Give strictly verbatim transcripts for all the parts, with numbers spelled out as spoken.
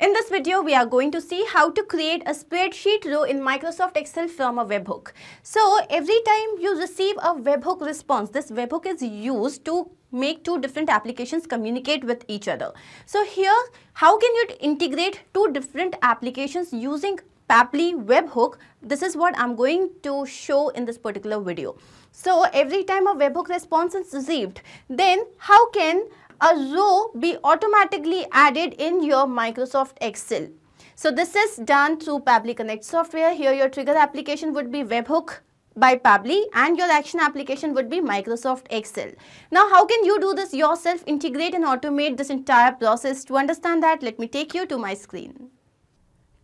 In this video, we are going to see how to create a spreadsheet row in Microsoft Excel from a webhook. So every time you receive a webhook response, this webhook is used to make two different applications communicate with each other. So here, how can you integrate two different applications using Pabbly webhook? This is what I'm going to show in this particular video. So every time a webhook response is received, then how can a row be automatically added in your Microsoft Excel? So this is done through Pabbly Connect software. Here your trigger application would be webhook by Pabbly and your action application would be Microsoft Excel. Now how can you do this yourself, integrate and automate this entire process? To understand that, let me take you to my screen.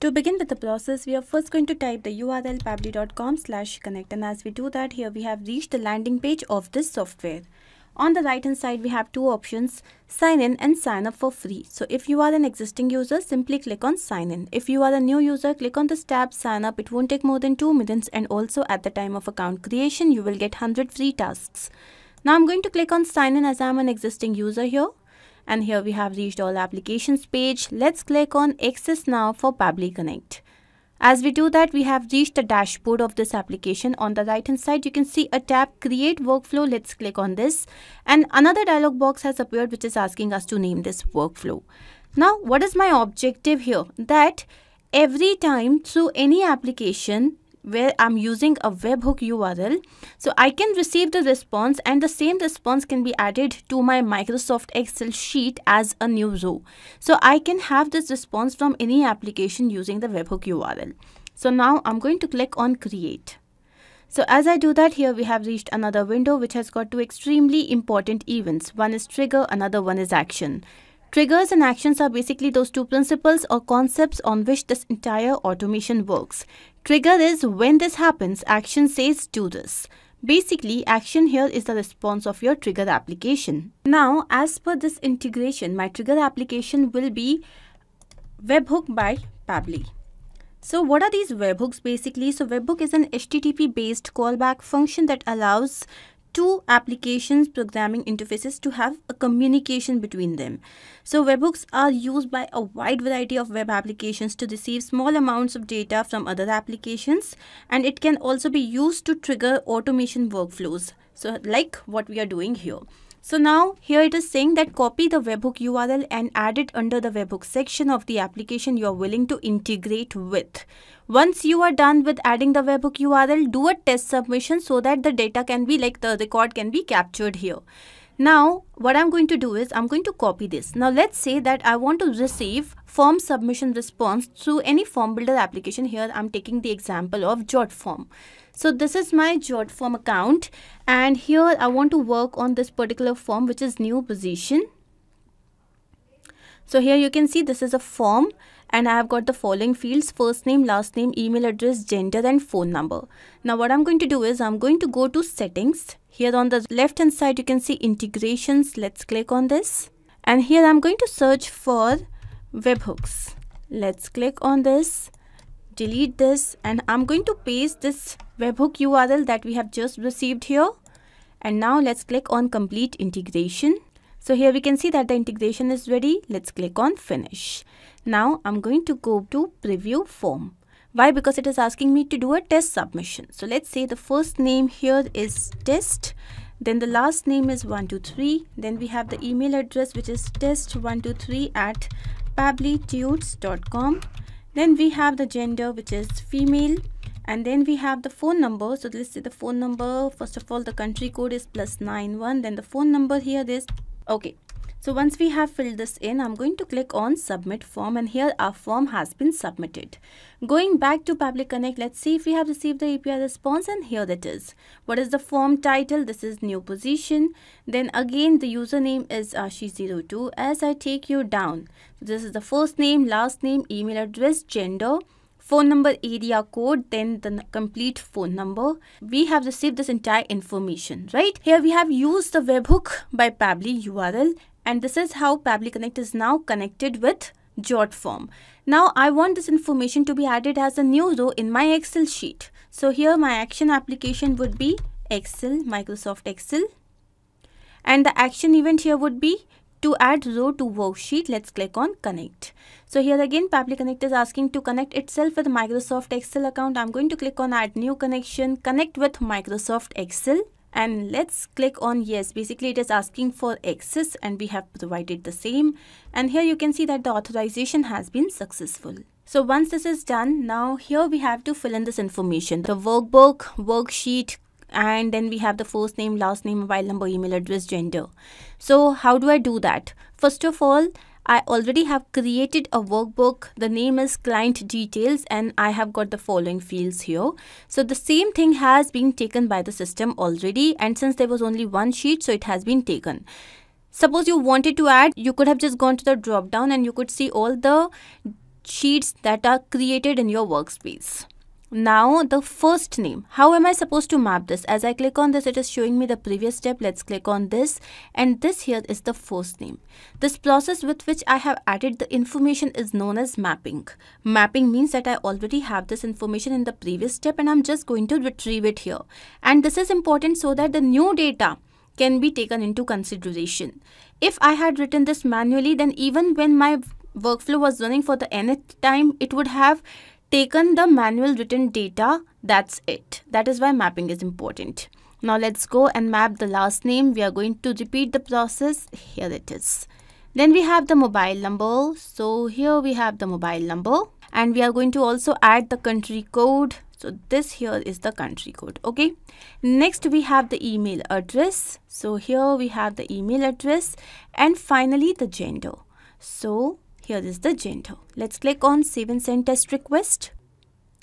To begin with the process, we are first going to type the U R L pabbly dot com slash connect, and as we do that, here we have reached the landing page of this software. On the right hand side, we have two options, sign in and sign up for free. So if you are an existing user, simply click on sign in. If you are a new user, click on this tab, sign up. It won't take more than two minutes, and also at the time of account creation, you will get one hundred free tasks. Now I'm going to click on sign in as I'm an existing user here. And here we have reached all applications page. Let's click on access now for Pabbly Connect. As we do that, we have reached the dashboard of this application. On the right hand side, you can see a tab, create workflow. Let's click on this, and another dialog box has appeared which is asking us to name this workflow. Now what is my objective here? That every time through any application where I'm using a webhook U R L, so I can receive the response and the same response can be added to my Microsoft Excel sheet as a new row. So I can have this response from any application using the webhook U R L. So now I'm going to click on create. So as I do that, here we have reached another window which has got two extremely important events. One is trigger, another one is action. Triggers and actions are basically those two principles or concepts on which this entire automation works. Trigger is when this happens, action says do this. Basically, action here is the response of your trigger application. Now, as per this integration, my trigger application will be webhook by Pabbly. So what are these webhooks basically? So webhook is an H T T P based callback function that allows two applications programming interfaces to have a communication between them. So webhooks are used by a wide variety of web applications to receive small amounts of data from other applications, and it can also be used to trigger automation workflows, so like what we are doing here. So now here it is saying that copy the webhook U R L and add it under the webhook section of the application you are willing to integrate with. Once you are done with adding the webhook U R L, do a test submission so that the data can be like the record can be captured here. Now what I'm going to do is I'm going to copy this. Now let's say that I want to receive form submission response through any form builder application. Here I'm taking the example of JotForm. So this is my JotForm account, and here I want to work on this particular form which is new position. So here you can see this is a form, and I have got the following fields: first name, last name, email address, gender and phone number. Now what I'm going to do is I'm going to go to settings. Here on the left hand side you can see integrations. Let's click on this, and here I'm going to search for webhooks. Let's click on this, delete this, and I'm going to paste this webhook U R L that we have just received here. And now let's click on complete integration. So here we can see that the integration is ready. Let's click on finish. Now I'm going to go to preview form. Why? Because it is asking me to do a test submission. So let's say the first name here is test, then the last name is one two three, then we have the email address which is test one two three at pabblytudes dot com. Then we have the gender which is female, and then we have the phone number. So let's say the phone number, first of all the country code is plus nine one, then the phone number here is okay. So once we have filled this in, I'm going to click on submit form, and here our form has been submitted. Going back to Pabbly Connect, let's see if we have received the A P I response, and here that is. What is the form title? This is new position. Then again the username is Ashi zero two. As I take you down, this is the first name, last name, email address, gender, phone number, area code, then the complete phone number. We have received this entire information, right? Here we have used the webhook by Pabbly U R L, and this is how Pabbly Connect is now connected with JotForm. Now I want this information to be added as a new row in my Excel sheet. So here my action application would be Excel, Microsoft Excel, and the action event here would be To add row to worksheet, let's click on connect. So here again Pabbly Connect is asking to connect itself with Microsoft Excel account. I'm going to click on add new connection, connect with Microsoft Excel, and let's click on yes. Basically it is asking for access and we have provided the same, and here you can see that the authorization has been successful. So once this is done, now here we have to fill in this information, the workbook, worksheet, and then we have the first name, last name, mobile number, email address, gender. So how do I do that? First of all, I already have created a workbook. The name is client details and I have got the following fields here. So the same thing has been taken by the system already, and since there was only one sheet, so it has been taken. Suppose you wanted to add, you could have just gone to the drop down and you could see all the sheets that are created in your workspace. Now the first name, how am I supposed to map this? As I click on this, it is showing me the previous step. Let's click on this, and this here is the first name. This process with which I have added the information is known as mapping. Mapping means that I already have this information in the previous step and I'm just going to retrieve it here. And this is important so that the new data can be taken into consideration. If I had written this manually, then even when my workflow was running for the nth time, it would have taken the manual written data. That's it. That is why mapping is important. Now let's go and map the last name. We are going to repeat the process. Here it is. Then we have the mobile number. So here we have the mobile number, and we are going to also add the country code. So this here is the country code. Okay. Next we have the email address. So here we have the email address, and finally the gender. So here is the gender. Let's click on save and send test request.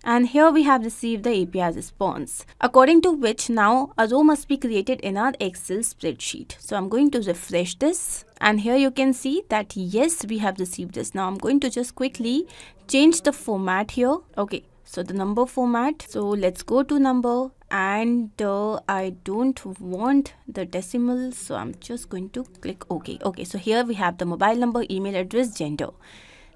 And here we have received the A P I response, according to which now a row must be created in our Excel spreadsheet. So I'm going to refresh this, and here you can see that yes, we have received this. Now I'm going to just quickly change the format here. Okay, so the number format. So let's go to number, and uh, I don't want the decimal, so I'm just going to click OK. Okay, so here we have the mobile number, email address, gender.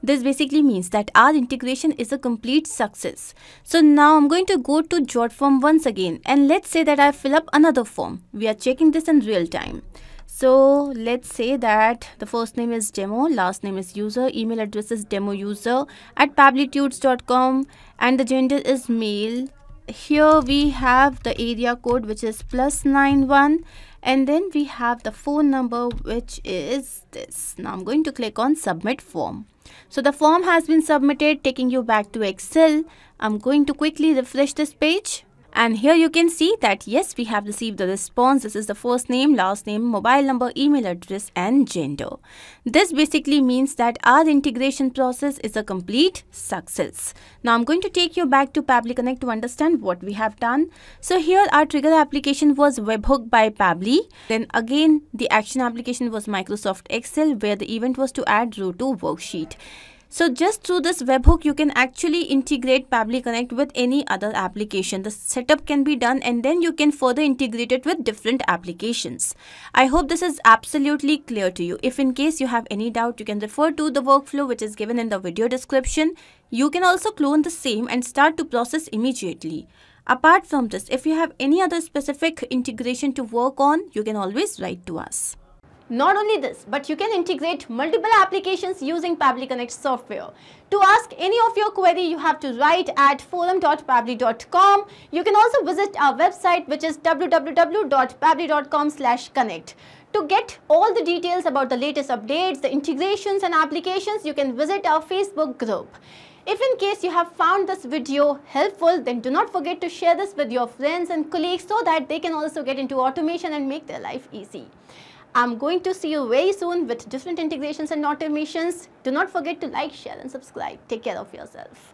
This basically means that our integration is a complete success. So now I'm going to go to JotForm once again, and let's say that I fill up another form. We are checking this in real time. So let's say that the first name is demo, last name is user, email address is demo user at pabblytudes dot com, and the gender is male. Here we have the area code, which is plus nine one, and then we have the phone number, which is this. Now I'm going to click on submit form. So the form has been submitted, taking you back to Excel. I'm going to quickly refresh this page, and here you can see that yes, we have received the response. This is the first name, last name, mobile number, email address, and gender. This basically means that our integration process is a complete success. Now I'm going to take you back to Pabbly Connect to understand what we have done. So here our trigger application was webhook by Pabbly. Then again the action application was Microsoft Excel, where the event was to add row to worksheet. So just through this webhook, you can actually integrate Pabbly Connect with any other application. The setup can be done, and then you can further integrate it with different applications. I hope this is absolutely clear to you. If in case you have any doubt, you can refer to the workflow which is given in the video description. You can also clone the same and start to process immediately. Apart from this, if you have any other specific integration to work on, you can always write to us. Not only this, but you can integrate multiple applications using Pabbly Connect software. To ask any of your query, you have to write at forum dot pabbly dot com. You can also visit our website, which is w w w dot pabbly dot com slash connect. To get all the details about the latest updates, the integrations and applications, you can visit our Facebook group. If in case you have found this video helpful, then do not forget to share this with your friends and colleagues so that they can also get into automation and make their life easy. I'm going to see you very soon with different integrations and automations. Do not forget to like, share, and subscribe. Take care of yourself.